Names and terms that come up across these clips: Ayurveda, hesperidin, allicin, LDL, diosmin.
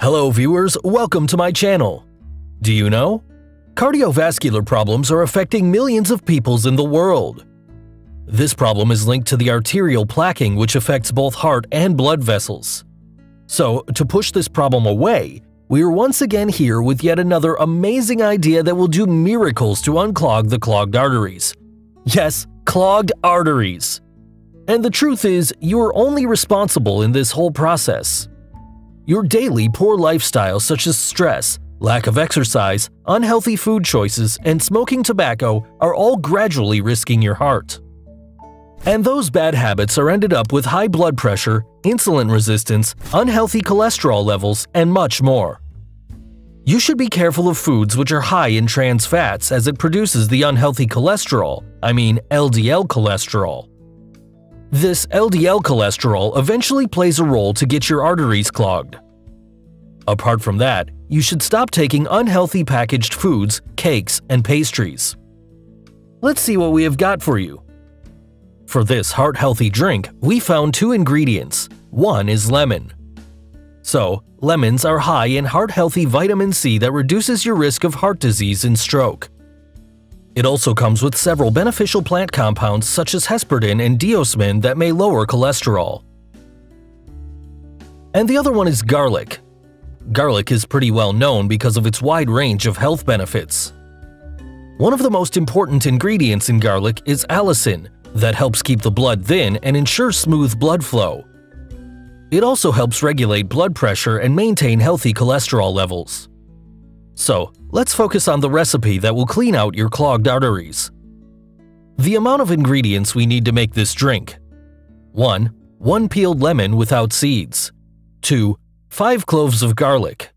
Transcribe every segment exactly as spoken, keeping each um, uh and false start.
Hello viewers, welcome to my channel. Do you know? Cardiovascular problems are affecting millions of peoples in the world. This problem is linked to the arterial plaquing, which affects both heart and blood vessels. So, to push this problem away, we are once again here with yet another amazing idea that will do miracles to unclog the clogged arteries. Yes, clogged arteries! And the truth is, you are only responsible in this whole process. Your daily poor lifestyle such as stress, lack of exercise, unhealthy food choices, and smoking tobacco are all gradually risking your heart. And those bad habits are ended up with high blood pressure, insulin resistance, unhealthy cholesterol levels, and much more. You should be careful of foods which are high in trans fats as it produces the unhealthy cholesterol, I mean L D L cholesterol. This L D L cholesterol eventually plays a role to get your arteries clogged. Apart from that, you should stop taking unhealthy packaged foods, cakes, and pastries. Let's see what we have got for you. For this heart-healthy drink, we found two ingredients. One is lemon. So, lemons are high in heart-healthy vitamin C that reduces your risk of heart disease and stroke. It also comes with several beneficial plant compounds such as hesperidin and diosmin that may lower cholesterol. And the other one is garlic. Garlic is pretty well known because of its wide range of health benefits. One of the most important ingredients in garlic is allicin, that helps keep the blood thin and ensure smooth blood flow. It also helps regulate blood pressure and maintain healthy cholesterol levels. So, let's focus on the recipe that will clean out your clogged arteries. The amount of ingredients we need to make this drink: one. one peeled lemon without seeds. two. five cloves of garlic.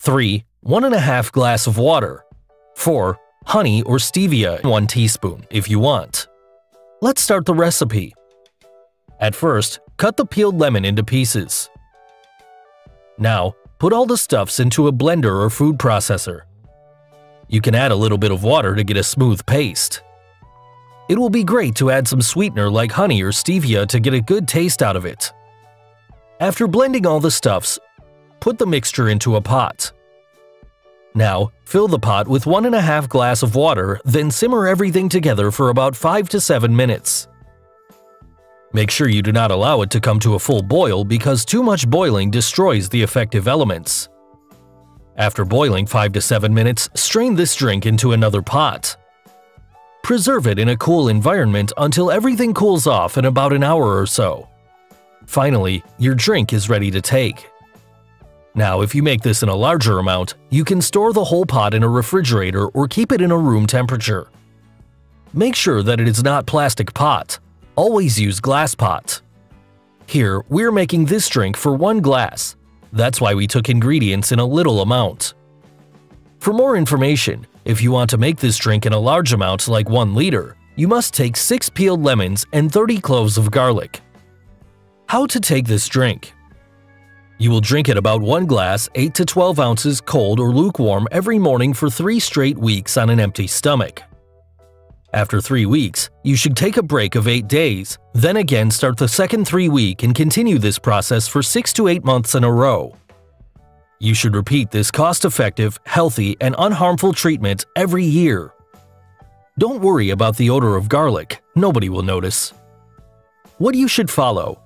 three. one and a half glass of water. four. Honey or stevia, one teaspoon if you want. Let's start the recipe. At first, cut the peeled lemon into pieces. Now, put all the stuffs into a blender or food processor. You can add a little bit of water to get a smooth paste. It will be great to add some sweetener like honey or stevia to get a good taste out of it. After blending all the stuffs, put the mixture into a pot. Now, fill the pot with one and a half glass of water, then simmer everything together for about five to seven minutes. Make sure you do not allow it to come to a full boil because too much boiling destroys the effective elements. After boiling five to seven minutes, strain this drink into another pot. Preserve it in a cool environment until everything cools off in about an hour or so. Finally, your drink is ready to take. Now, if you make this in a larger amount, you can store the whole pot in a refrigerator or keep it in a room temperature. Make sure that it is not plastic pot. Always use glass pot. Here, we're making this drink for one glass. That's why we took ingredients in a little amount. For more information, if you want to make this drink in a large amount like one liter, you must take six peeled lemons and thirty cloves of garlic. How to take this drink? You will drink it about one glass, eight to twelve ounces cold or lukewarm every morning for three straight weeks on an empty stomach. After three weeks, you should take a break of eight days, then again start the second three week and continue this process for six to eight months in a row. You should repeat this cost-effective, healthy, and unharmful treatment every year. Don't worry about the odor of garlic, nobody will notice. What you should follow?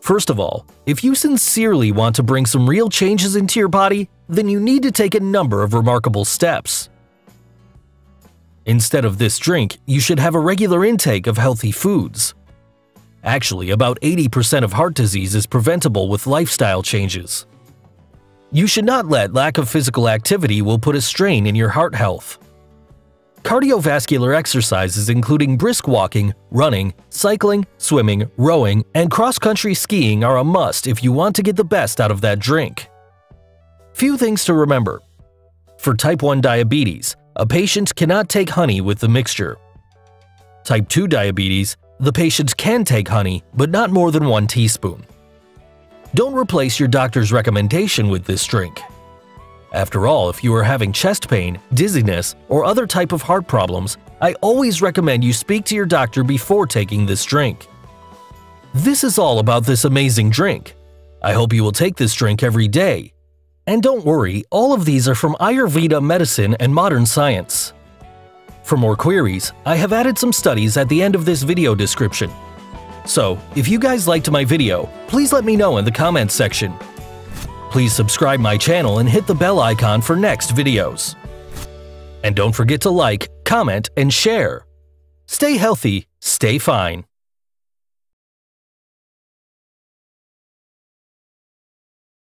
First of all, if you sincerely want to bring some real changes into your body, then you need to take a number of remarkable steps. Instead of this drink, you should have a regular intake of healthy foods. Actually, about eighty percent of heart disease is preventable with lifestyle changes. You should not let lack of physical activity will put a strain in your heart health. Cardiovascular exercises including brisk walking, running, cycling, swimming, rowing, and cross-country skiing are a must if you want to get the best out of that drink. Few things to remember. For type one diabetes, a patient cannot take honey with the mixture. Type two diabetes, the patient can take honey, but not more than one teaspoon. Don't replace your doctor's recommendation with this drink. After all, if you are having chest pain, dizziness, or other type of heart problems, I always recommend you speak to your doctor before taking this drink. This is all about this amazing drink. I hope you will take this drink every day. And don't worry, all of these are from Ayurveda medicine and modern science. For more queries, I have added some studies at the end of this video description. So, if you guys liked my video, please let me know in the comments section. Please subscribe my channel and hit the bell icon for next videos. And don't forget to like, comment, and share. Stay healthy, stay fine.